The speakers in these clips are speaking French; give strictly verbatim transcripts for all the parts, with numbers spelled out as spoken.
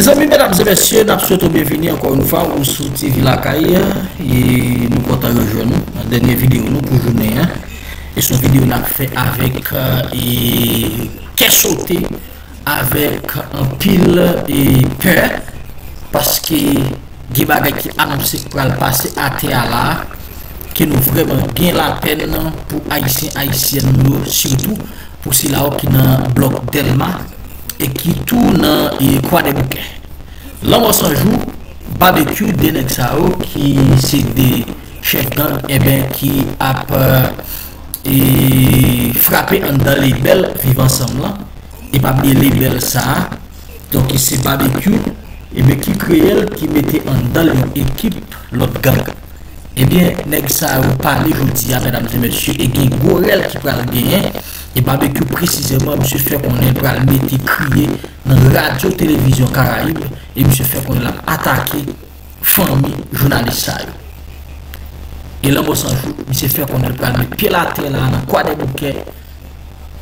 Mes amis, mesdames et messieurs, nous souhaitons bienvenue encore une fois sur T V Lakayhaiti et nous comptons rejoindre nous. La dernière vidéo nous pour journée. Hein? Et cette vidéo nous a fait avec euh, et qu'est sauté avec un pile et peur parce que des bagages qui annoncent qui va passer à Théala qui nous vraiment bien la peine pour Haïtiens Haïtiennes surtout pour ceux là qui dans bloc Delma et qui tourne et Kwadèboukè. Là, on s'en joue, Babekyou de Nexao, qui c'est des chefs gang et bien qui a et frappé dans les belles vivant ensemble et pas bien les belles ça. Donc c'est Babekyou et bien qui créait qui mettait en dans l'équipe l'autre gang. Et bien Nexao parle aujourd'hui à mesdames et messieurs et qui Gorel qui parle bien. Et Babekyou précisément, M. Fekonnen pour le mettre crier dans la radio-télévision Karayib et M. Fekonnen l'a attaqué, famille, journaliste. Et là, on s'en joue, M. Fekonnen pour le mettre pied la terre là, dans Kwadèboukè,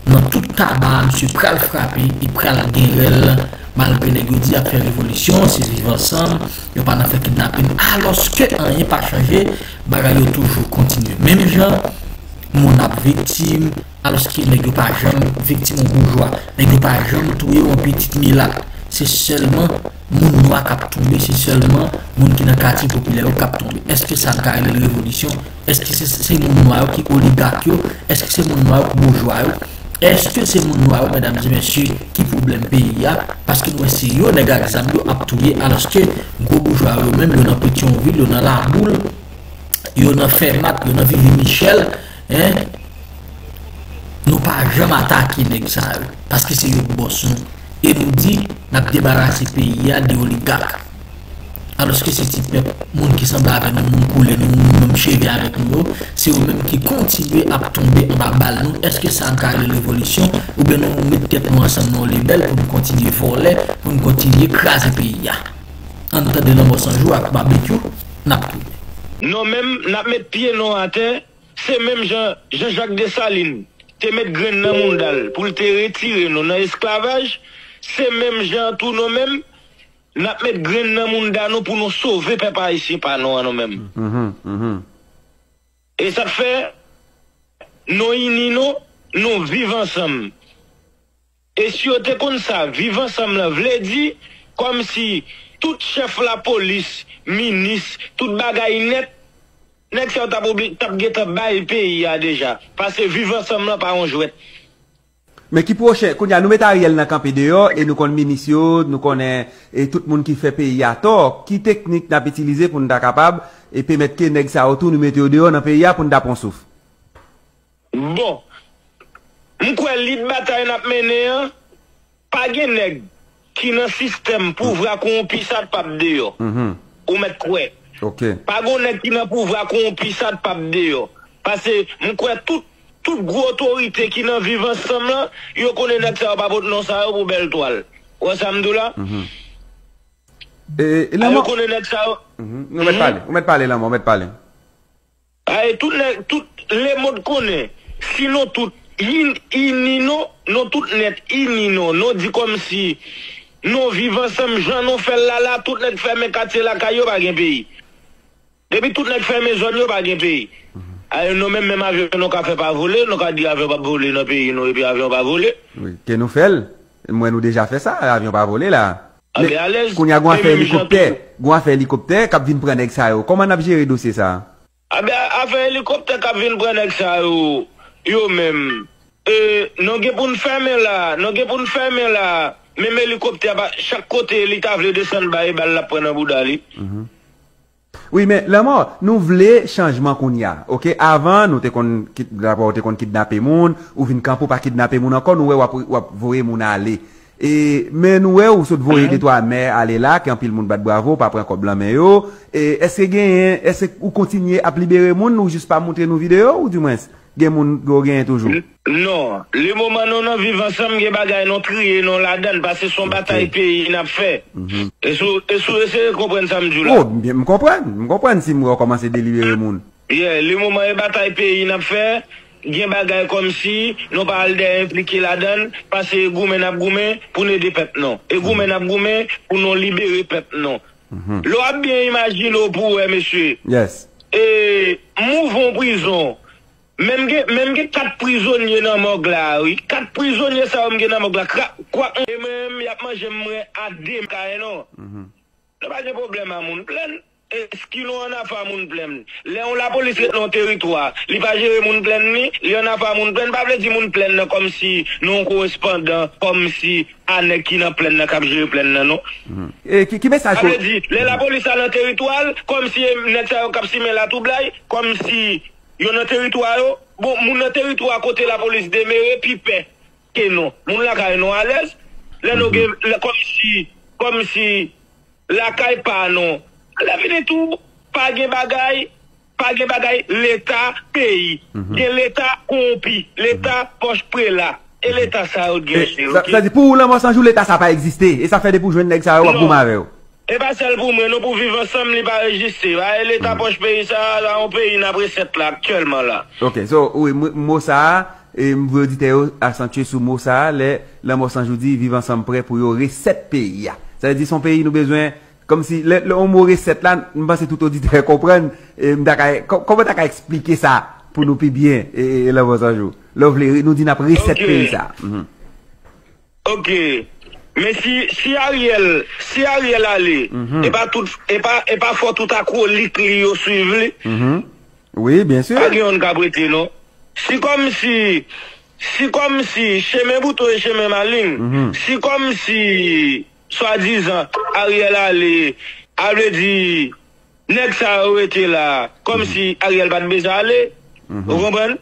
dans tout tabac, M. Pral frappé, il prend la guerre, malgré les goudis, a fait révolution, c'est vivre ensemble, il n'a pas fait kidnapping, alors que rien n'est pas changé, bagaille toujours continue. Même gens, mon ap victime, alors qu'il n'est pas jeune, victime bourgeois, n'est pas jeune, tout est en petite mila. C'est seulement mon noir qui tombe, c'est seulement mon qui n'a qu'à quartier populaire qui tombe. Est-ce que ça a une révolution? Est-ce que c'est mon noir qui est oligarque? Est-ce que c'est mon noir qui est bourgeois? Est-ce que c'est mon noir, mesdames et messieurs, qui problème pays? Parce que nous essayons de garder ça, nous sommes alors que gros bourgeois, même nous sommes petits en ville, nous sommes la boule, nous sommes Fermat, nous sommes Ville Michel. Eh, nous pas jamais attaqué Nexao parce que c'est le bosson et nous dit n'a débarrassé pays à des oligarques alors que c'est type monde qui semble avec nous monde couler nous même chéri avec nous c'est eux même qui continuent à tomber en bas balle nous est-ce que ça a une révolution ou bien nous mettons tête ensemble dans les belles pour continuer voler pour continuer écraser pays en attendant le bosson joue avec Babekyou n'a non même n'a mettre pied non à terre. C'est même Jean-Jacques Dessaline, te mettre grain dans le monde pour te retirer dans l'esclavage. C'est même Jean tout nous-mêmes, nous mettre grain dans le monde pour nous sauver papa ici par nous-mêmes. Mm-hmm, mm-hmm. Et ça fait, nous unis, nous, nous vivons ensemble. Et si on te comme ça, vivre ensemble, v'lait dire comme si tout chef la police, ministre, tout bagaille net, Nexao t'a gêté bail pays déjà. Parce que vivre ensemble par un jouet. Mais qui proche, quand nous mettons Ariel dans le camp dehors, et nous connaissons Mimissio, nous connaissons tout le monde qui fait pays à tort, qui technique n'a pas utilisé pour nous être capable, et permettre que Nexao tout nous mettons dehors dans le pays pour nous être en souffle. Bon. Nous connaissons la bataille n'a pas mené, pas de nègre qui n'a un système pour voir qu'on puisse être capable dehors. Ou mettre quoi? Okay. Pas qu'on est qui n'a pouvoir qu'on puisse ça de pas dehors. Parce que je crois que toute tout grosse autorité qui n'a vivent ensemble, ils connaissent que ça va pas non ça pour belle toile. Ou ça me dit là? Et là, on connaît que ça. On met parler, on met parler là, on met parler. Tout les modes connaît. Sinon, tout, in, in, non, non, tout net, in, non, non, dit comme si nous vivons ensemble, gens nous fait là, là, tout net fait mes quartiers là, caillou, pas un pays. Depuis tout le fait maison, il n'y a pas de pays. Nous même même avion nous ne fait pas voler, nous ne dit avion pas voler dans le pays, nous et avion pas voler. Oui, que nous fait? Moi nous déjà fait ça, avion pas voler là. Mais qu'on y a gouan fait hélicoptère, gouan fait hélicoptère, cap vinn prendre ça. Comment on a géré dossier ça? Ah ben a fait hélicoptère cap vinn prendre ça yo même. Euh non gè pour nous fermer là, non gè pour nous fermer là. Même hélicoptère chaque côté l'état veut descendre ba balle la prendre bout d'aller. Oui, mais la mort, nous voulons changement qu'on y a. Ok, avant, nous avons kidnappé moun, ou vin campo pas kidnapper moun encore, nous avons voyé moun aller. Et, mais nous avons voyé des trois mères aller là, qui en pile moun bat bravo, pas prendre comme blanc mais yo. Et, est-ce que gagne, est-ce que vous continuez à libérer moun, ou juste pas montrer nos vidéos, ou du moins, gagne moun, gagne toujours? Non, les moments où nous vivons ensemble, les bagailles nous crier, nous la donne, parce que son bataille pays n'a fait. Et sous essayez de comprendre ça, m'dou là. Oh, bien, m'comprendre, m'comprendre si m'commencer à délivrer le monde. Yeah, les moments où les batailles pays n'a fait, Il y a des bagages comme si nous parlons d'impliquer la donne, parce que goumen ap goumen pour nous aider peuple non. Et goumen ap goumen pour nous libérer peuple non. L'on a bien imaginé pour monsieur. Yes. Et mouvons prison. Même même quatre prisonniers dans mort là, oui, quatre prisonniers ça dans mort là. Quoi même y a manger moins à deux non. N'a pas de problème à mon plein. Est-ce qu'ils n'ont pas fait mon plein? Là, on la police est dans le territoire. Ils n'ont pas géré mon plein, ils n'ont pas fait mon plein. Pas dire mon plein comme si non correspondant, comme si Anne qui n'a plein, n'a pas géré plein, non? Et qui met ça? Pas dire, la police est dans le territoire, comme si Nexao capsimait la toublaille, comme si ils ont un territoire, bon, mon territoire à côté la police démérée, puis paix. Et non, mon la caille non à l'aise. Là, comme si, comme si la caille pas non. La vie de tout, pas de bagaille, pas de bagaille, l'État pays, l'État compi, l'État poche près là, et l'État ça ou ça dit pour l'amorçant jour, l'État ça pas existé, et ça fait des pour jouer de ça ou pour m'avoir. Et pas celle pour moi, nous pour vivre ensemble, il pas registré. L'État poche pays ça, là, on paye une après sept là, actuellement là. Ok, so, oui, mot ça, et vous dites, accentuer sur mot ça, l'amorçant jour dit, vivre ensemble près pour y aurait sept pays. Ça veut dire son pays, nous besoin. Comme si le homo recette là, je pense que tout auditeur comprenne. Comment tu as expliqué ça pour nous plus bien et la voix à jour? Là, nous dit après recette pays ça. Ok. Mais si, si Ariel, si Ariel allait, et pas tout, et pas, et pas fort tout à coup, l'écrit au suivre. Oui, bien sûr. Ariel Gabrité, non? C'est comme si, c'est comme si, chez mes boutons et chez mes malines, c'est comme si, soi-disant, Ariel allait, avait dit, Nexao était là, comme si Ariel va déjà aller, vous comprenez?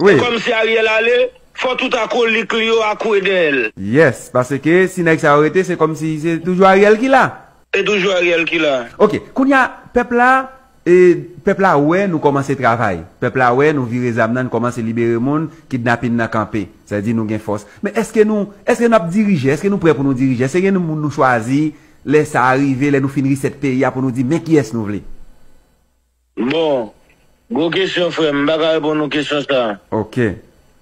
Oui. Comme si Ariel allait, faut tout à coup les clients à courir d'elle. Yes, parce que si Nexao était, c'est comme si c'est toujours Ariel qui l'a. C'est toujours Ariel qui l'a. Ok, quand il y a peuple là, et peuple là, ouais, nous commençons à travailler. Peuple là, ouais, nous virer les amenants, nous commençons à libérer le monde, kidnapping, nous camper. Ça veut dire nous avons force. Mais est-ce que nous, est-ce que nous avons dirigé? Est-ce que nous prêts pour nous diriger? Est-ce que nous nous choisir, laissez arriver, laissez nous finir cette pays pour nous dire, mais qui est-ce nous voulons? Bon, bonne question, frère. Je ne vais pas répondre aux questions ça. Ok.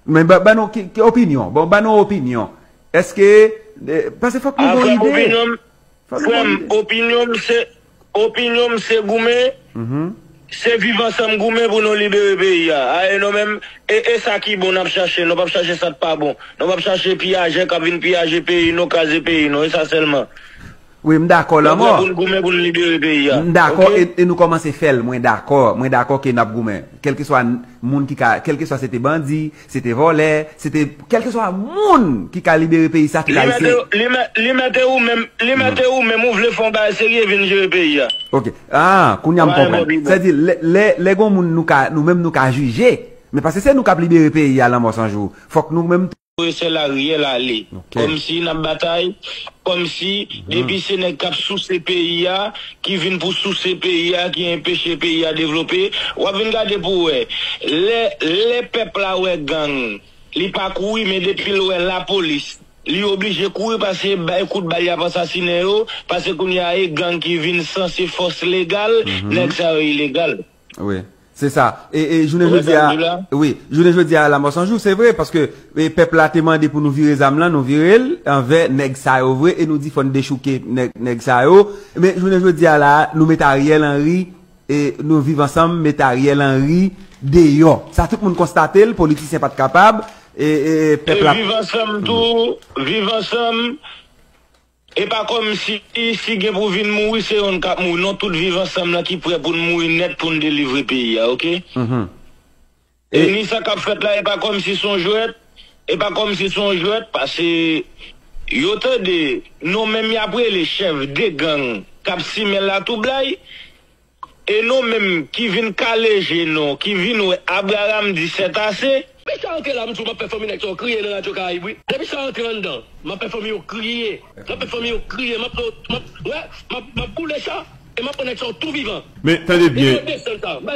Mais, bah, bah, non, quelle opinion? Bon, bah, non, opinion. Est-ce que, euh, parce qu'il faut que nous ayons une idée. Frère, opinion, c'est, opinion, c'est gourmet. C'est vivre ensemble pour nous libérer le pays. Et ça qui est bon, nous ne cherchons pas chercher ça pas bon. Nous ne cherchons pas pillager, pillager pays, nous caser pays, nous, et ça seulement. Oui, je suis d'accord. D'accord, et nous commençons à faire, moi d'accord, moi d'accord que nous avons goumé. Quel que soit moun qui ka, quel que soit c'était bandit, c'était volé, c'était quel que soit moun qui a libéré le pays, ça qui a ici. Les mettez où même, les mettez où même, vous voulez faire un sérieux et venir gérer le pays. Ok, ah, qu'on y a un problème. C'est-à-dire, les gens nous-mêmes nous avons jugé, mais parce que c'est nous qui avons libéré le pays à l'amour sans jour. Faut que nous-mêmes. C'est la riel aller. Comme si la bataille, comme si depuis c'est un cap sous ces pays qui viennent pour sous ces pays qui empêchent les pays à développer. Ou à venir pour les les peuples à ouais gang, ils pas courir mais depuis la police, ils obligés de courir parce que bah écoute bah y a pas assassiné parce que qu'on y a des gangs qui viennent sans ces forces légales, n'est-ce pas illégal? Oui. C'est ça. Et, et je ne veux dire, oui, je ne veux dire à la mort sans jour, c'est vrai, parce que les peuples a demandé pour nous virer les âmes là, nous virer envers Nexao, vrai, et nous dit faut nous déchouquer Nexao. Mais je ne veux dire là, nous mettons Ariel Henry, et nous vivons ensemble, mettons Ariel Henry, dehors. Ça, tout le monde constate, le politicien pas de capable, et, et peuple a... Vivons ensemble tout, vivons ensemble. Et pas comme si, si gen pour venir mourir, c'est on cap mourir. Non, tout vivre ensemble là qui prêt pour mourir net pour nous délivrer pays, ok? Mm-hmm. Et, et ni ça qu'a fait là, et pas comme si son jouet, et pas comme si son jouet, parce que, y'ont de, non même après les chefs des gangs, cap si mais la tout blaye, et non même qui viennent caléger, non, qui viennent Abraham dix-sept assez, depuis ça rentre là, je vais performer avec son crier dans la radio Karayib. Depuis ça rentre là-dedans, je vais performer au crier. Je vais performer au crier. Je vais couler ça et je vais prendre son tout vivant. Mais tenez bien. Je vais descendre ça. Je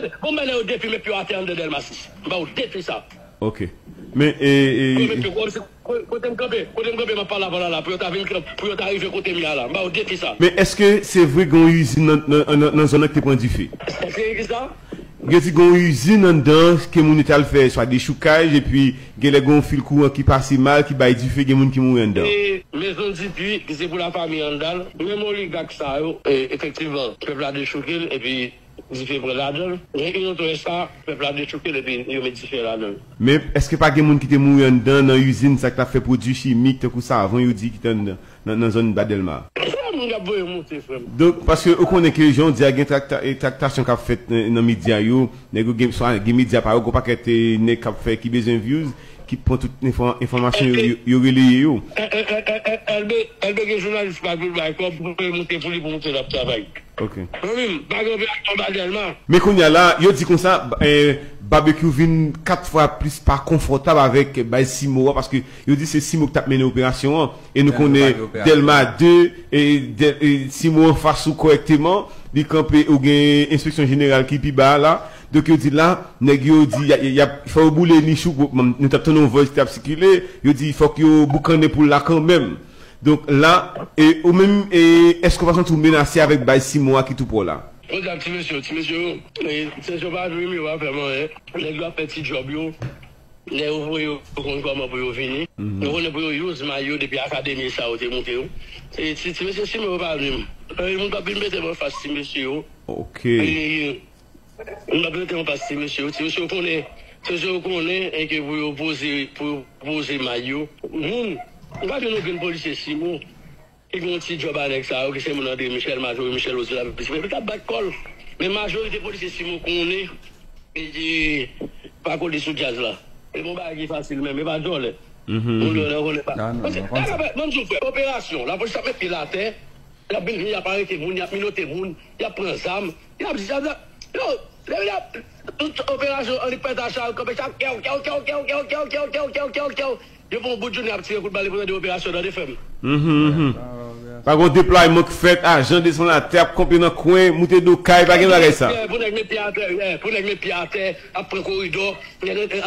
vais au défi, mais puis à terme de Delmasis. Je vais au défi ça. Ok. Mais. Mais est-ce que c'est vrai qu'on a une usine dans la zone qui prend du feu? C'est ça? Il y a une usine en dedans que les gens fait soit des choucages et puis il y a des fils courants qui passent mal, qui baillent du feu, des gens qui mourent en dedans. Et les gens disent que c'est pour la famille en dedans. Même les gars qui sont effectivement, le peuple a des choucages et puis ils font là-dedans. Et ils ont trouvé ça, le peuple a des choucages et puis ils font là-dedans. Mais est-ce que pas des gens qui sont morts en dedans dans l'usine, ça qui a fait produits chimiques, tout ça, avant ils disent qu'ils sont dans la zone de Badelma? Donc, parce que vous connaissez que les gens disent qu'il y a une tractation qui a fait dans les médias, les médias par exemple, pas qu'il y a qui besoin de views, qui prend toute l'information, ils relaient. Elle veut que les journalistes ne soient pas pour monter leur travail. Ok. Mais quand il y a là, il dit comme ça, Babekyou vient quatre fois plus pas confortable avec Simo parce que il dit c'est Simo qui a mené l'opération et nous connaissons Delma deux et Simo face ou correctement, il campé ou gain inspection générale qui piba là. Donc il dit là, il dit il faut bouler ni chou nous t'attendons nos voix qui a circulé, il dit il faut que boucaner pour là quand même. Donc là, et au même, est-ce qu'on va se menacer avec Simo qui tout pour là? On dit à petit monsieur, petit monsieur, c'est ce pas lui, mais on va faire moi, les gars petit job, les ouvriers, pour qu'on comment pour venir. Nous, on est pour use maillot depuis l'académie, ça a été monté. Et si monsieur, si on va venir, on va bien mettre en face, si monsieur. Ok. On va bien mettre en face, si monsieur. Si monsieur connaît, si monsieur connaît, et que vous opposez, pour opposer maillot, nous, on va bien nous faire une police, si nous. Il y a un petit job à Nexao, qui c'est mon nom de Michel Major et Michel Ozila. Mais t'as pas de colle. Mais la majorité des policiers, si vous connaissez, ils ne sont pas collés sous jazz là. Ils ne vont pas aller facile, mais ils ne vont pas aller. Ils ne vont pas aller. Même si vous faites opération, la police a mis la terre, la police a mis la parée, il a mis l'autre, il a pris un zam, il a mis ça. Non, toute opération, on est prêt à charge, comme ça, kéo, kéo, kéo, kéo, kéo, kéo, kéo, kéo, kéo, kéo, kéo. Je vais au bout de journée à tirer pour les premières opérations dans les femmes. Par contre, déploiement qui fait, agent descend la terre, compter dans le coin, monter de caille, pas de bagaille ça. Pour les mettre à terre, pour les mettre à terre, après le corridor,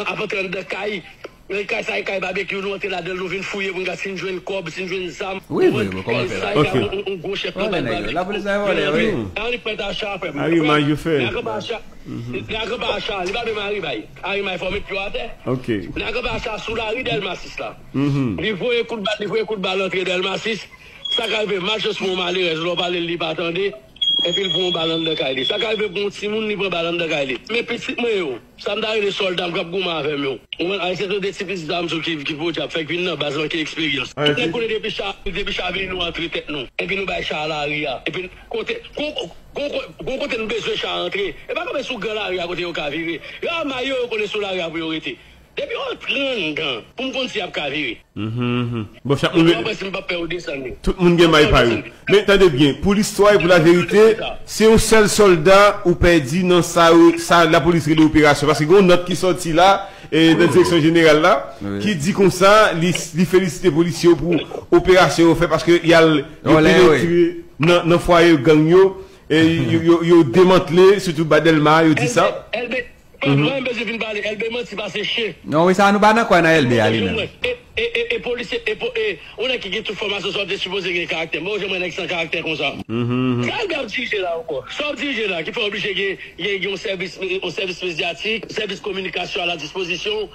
avant de caille, les cailles, ça, les cailles, barbecue, nous, on est là-dedans, nous venons fouiller, on va s'injouer une cob, s'injouer une zam. Oui, oui, comment on fait là? Ok. On gauche, chef, on va aller. La police a volé, oui. On est prêt à char, frère. Ah oui, mais je fais. La cob à char, la cob à char, il va même arriver. Arrive, il faut mettre plus à terre. Ok. La cob à char, sous la rue d'Elmasis, là. Il faut un coup de balle, il faut un coup de balle, l'entrée d'Elmasis. Ça arrive, marche sur mon malheur, je dois parler, il va attendre, et puis ils vont ballon de Kaili. Ça arrive, bon, si mon niveau ballon de Kaili. Mais petit, moi, ça me donne des soldats, comme vous m'avez mis. On a essayé de décider d'âmes qui vont faire une base de l'expérience. Tout le monde est depuis Chaville, nous entrer tête, nous. Et puis nous baillons à l'arrière. Et puis, côté, côté, nous besoin de rentrer. Et pas comme sous l'arrière à côté de Kavivi. Et un maillot, on est sous l'arrière priorité. Depuis on prend pour me continuer à cavirer. Bon, chaque monde. Tout le monde est par eux. Mais attendez bien, pour l'histoire et pour la vérité, c'est un seul soldat ou perdu dans ça, ça la police de l'opération. Parce que on note qui sorti là, et dans la direction générale là, qui dit comme ça, les félicite les policiers pour l'opération fait parce que il y a le tué dans le foyer gagno et ils démantelé surtout Badelma, ils dit ça. Non, oui, ça nous banne quoi, L B. Et policiers, et on a qui tout formation sur des supposés caractères. Moi, j'ai un caractère comme ça. L'Albert dirige là encore. Sauf dirige là, qui fait obligé qu'il y ait un service médiatique, service communication à la disposition.